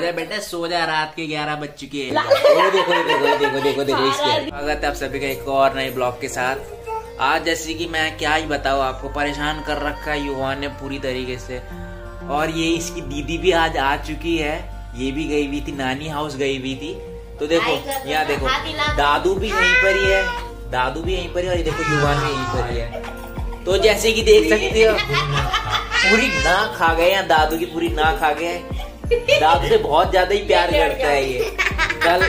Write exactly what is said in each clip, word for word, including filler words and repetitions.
अरे बेटा सो जा, रात के ग्यारह बज चुके हैं। देखो देखो देखो देखो देखो इसके स्वागत है आप सभी का एक और नए ब्लॉग के साथ। आज जैसे कि मैं क्या ही बताऊं आपको, परेशान कर रखा है युवान ने पूरी तरीके से। और ये इसकी दीदी भी आज आ चुकी है, ये भी गई हुई थी, नानी हाउस गई हुई थी। तो देखो यहाँ देखो दादू भी यहीं पर ही है, दादू भी यहीं पर ही, और ये देखो युवान भी यहीं पर ही है। तो जैसे कि देख सकते हो पूरी नाक खा गए यहाँ, दादू की पूरी नाक खा गए। दादू से बहुत ज्यादा ही प्यार करता है ये। कल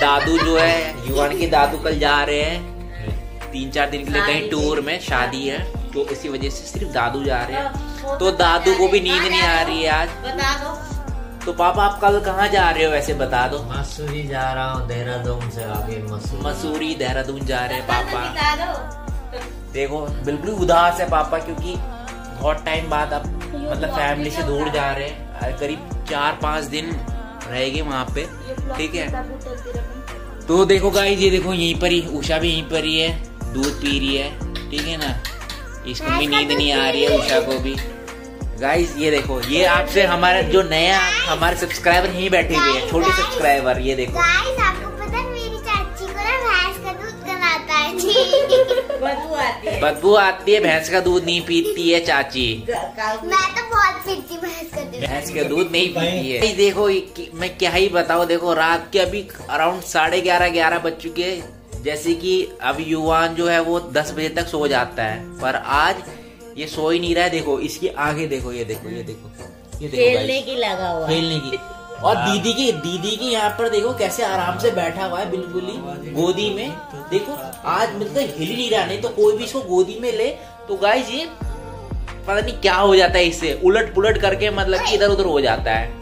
दादू जो है युवान के दादू कल जा रहे हैं तीन चार दिन के लिए कहीं टूर में, शादी है तो इसी वजह से सिर्फ दादू जा रहे हैं। तो दादू को भी नींद नहीं आ रही है आज। बता दो तो पापा आप कल कहाँ जा रहे हो वैसे, बता दो। मसूरी जा रहा हूँ, देहरादून से आगे मसूरी देहरादून जा रहे हैं पापा। देखो बिल्कुल उदास है पापा, क्योंकि बहुत टाइम बाद आप मतलब फैमिली से दूर जा रहे हैं, करीब चार पाँच दिन रहेंगे वहाँ पे, ठीक है। तो देखो गाइस ये देखो यहीं पर ही उषा भी यहीं पर ही है, दूध पी रही है, ठीक है ना। इसको भी नींद नहीं आ रही है, उषा को भी। गाइस ये देखो ये आपसे हमारे जो नया हमारे सब्सक्राइबर यहीं बैठे हुए हैं, छोटे सब्सक्राइबर। ये देखो बदबू आती है, भैंस का दूध नहीं पीती है चाची। मैं तो बहुत पीती भैंस का दूध, भैंस का दूध नहीं पीती है। देखो मैं क्या ही बताऊं, देखो रात के अभी अराउंड साढ़े ग्यारह ग्यारह बज चुके हैं। जैसे कि अब युवान जो है वो दस बजे तक सो जाता है, पर आज ये सो ही नहीं रहा है। देखो इसकी आगे देखो, ये देखो ये देखो ये देखो खेलने की लगा हुआ, खेलने की। और दीदी की दीदी की यहाँ पर देखो कैसे आराम से बैठा हुआ है, बिल्कुल ही गोदी में। देखो आज मतलब हिल नहीं रहा, नहीं तो कोई भी इसको गोदी में ले तो गाइस ये पता नहीं क्या हो जाता है, इससे उलट पुलट करके मतलब कि इधर उधर हो जाता है।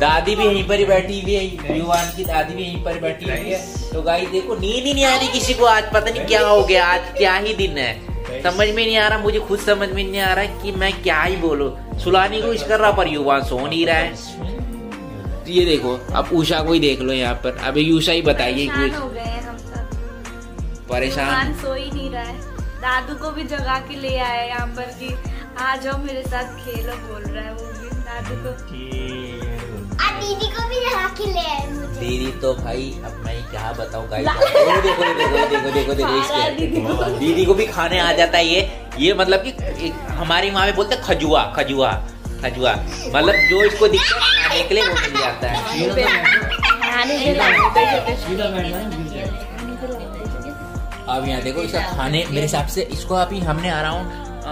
दादी भी यहीं पर ही बैठी हुई है, युवान की दादी भी यहीं पर बैठी हुई है। तो गाइस देखो नींद ही नहीं आ रही किसी को आज, पता नहीं क्या हो गया। आज क्या ही दिन है, समझ में नहीं आ रहा, मुझे खुद समझ में नहीं आ रहा कि मैं क्या ही बोलूं। सुलानी को इस कर रहा पर युवान सो नहीं रहा है। ये देखो अब उषा को ही देख लो यहाँ पर, अभी उषा ही बताइए कुछ। परेशान सो ही नहीं रहा है, दादू को भी जगा के ले आया यहाँ पर कि आ जाओ मेरे साथ खेलो, बोल रहा है वो भी दादू को। दीदी को भी जगा के ले आया मुझे। दीदी तो भाई अब मैं क्या बताऊँ गाइस, देखो देखो देखो देखो देखो दीदी को भी खाने आ जाता है ये। ये मतलब की हमारी माँ में बोलते खजुआ, खजुआ खजुआ मतलब जो इसको दिखता है खाने के लिए वो मिल जाता है। अब यहाँ देखो इसका खाने मेरे हिसाब से इसको अभी हमने अराउंड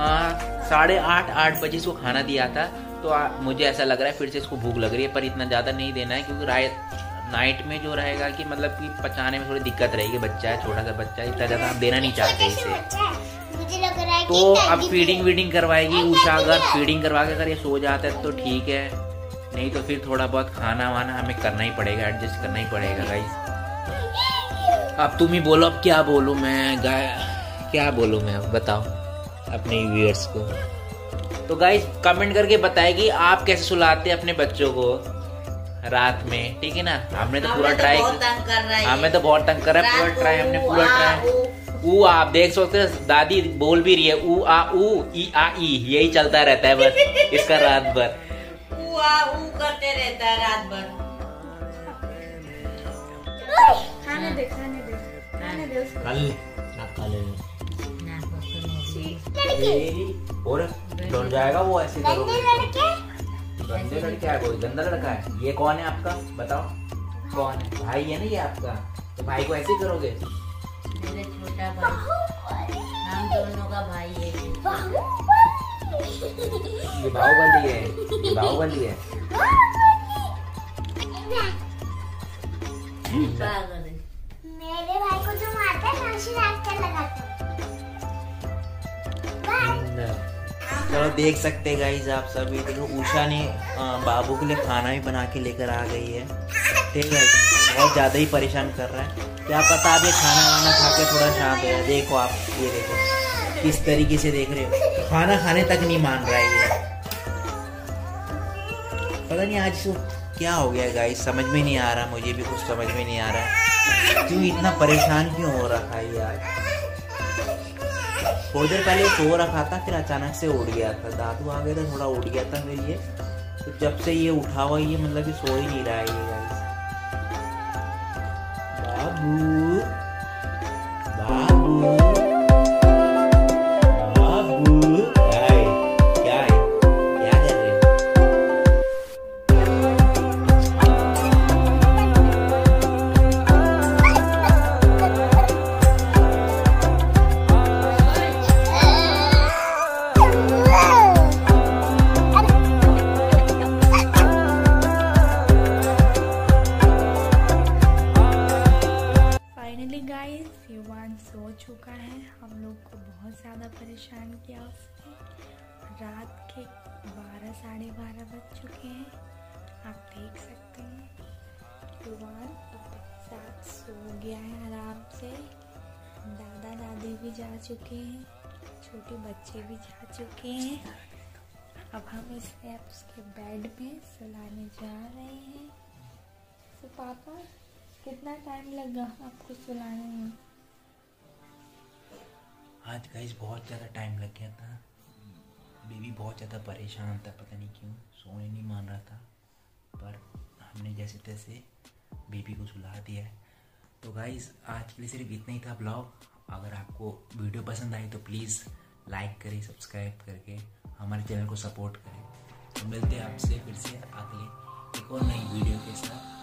साढ़े आठ आठ बजे इसको खाना दिया था। तो आ, मुझे ऐसा लग रहा है फिर से इसको भूख लग रही है, पर इतना ज़्यादा नहीं देना है क्योंकि रात नाइट में जो रहेगा कि मतलब कि पचाने में थोड़ी दिक्कत रहेगी। बच्चा है, छोटा सा बच्चा है, इतना ज़्यादा हम देना नहीं चाहते इसे। तो अब फीडिंग वीडिंग करवाएगी उषा। अगर फीडिंग करवा के अगर ये सो जाता है तो ठीक है, नहीं तो फिर थोड़ा बहुत खाना वाना हमें करना ही पड़ेगा, एडजस्ट करना ही पड़ेगा गाइस। अब तुम ही बोलो, अब क्या बोलूँ मैं, क्या बोलूँ मैं, बताओ अपने व्यूअर्स को। तो गाइस कमेंट करके बताएगी आप कैसे सुलाते अपने बच्चों को रात में, ठीक है ना। हमने तो पूरा ट्राई, हमें तो बहुत तंग कर रहा है, पूरा ट्राई हमने पूरा ट्राई। ऊ आप देख सकते हो दादी बोल भी रही है ऊ आ ऊ ई आ ई, यही चलता रहता है बस इसका रात भर, ऊ आ ऊ करते रहता है रात भर। खाने दे खाने दे खाने दे उसको, खाने ना खा ले ना, और डर जाएगा वो ऐसे करोगे। गंदे लड़के है, कोई गंदा लड़का है। ये कौन है आपका, बताओ कौन है, भाई है ना ये आपका। तो भाई को ऐसे करोगे, मेरे छोटा भाई, हम दोनों का भाई है ये, बाहुबली है ये, बाहुबली है। मेरे भाई को जो मारता है फांसी लगा लगाता है। चलो देख सकते हैं गाइस आप सभी, देखो उषा ने बाबू के लिए खाना भी बना के लेकर आ गई है, ठीक है। बहुत ज़्यादा ही परेशान कर रहा है, क्या पता आप ये खाना वाना खा के थोड़ा शांत हो जाए। देखो आप ये देखो किस तरीके से देख रहे हो, खाना खाने तक नहीं मान रहा है ये। पता नहीं आज क्या हो गया गाइस, समझ में नहीं आ रहा, मुझे भी कुछ समझ में नहीं आ रहा है क्यों इतना परेशान क्यों हो रहा है यार। थोड़ी देर पहले सो रखा था, फिर अचानक से उठ गया था, दादू आ गया था, थोड़ा उठ गया था मेरे ये। तो जब से ये उठा हुआ ये मतलब कि सो ही नहीं रहा है ये गाइस। बाबू बाबू बाबू हाय क्या है क्या कर रहे सो चुका है। हम लोग को बहुत ज़्यादा परेशान किया उसने। रात के बारह साढ़े बारह बज चुके हैं, आप देख सकते हैं। युवान साथ सो गया है आराम से। दादा दादी भी जा चुके हैं, छोटे बच्चे भी जा चुके हैं। अब हम इसे अब उसके बेड में सुलाने जा रहे हैं। तो पापा कितना टाइम लगा आपको सुलाने में? आज गाइस बहुत ज़्यादा टाइम लग गया था। बेबी बहुत ज़्यादा परेशान था, पता नहीं क्यों सोने नहीं मान रहा था, पर हमने जैसे तैसे बेबी को सुला दिया है। तो गाइस आज के लिए सिर्फ इतना ही था ब्लॉग। अगर आपको वीडियो पसंद आई तो प्लीज़ लाइक करें, सब्सक्राइब करके हमारे चैनल को सपोर्ट करें। तो मिलते हैं आपसे फिर से अगले एक और नई वीडियो के साथ।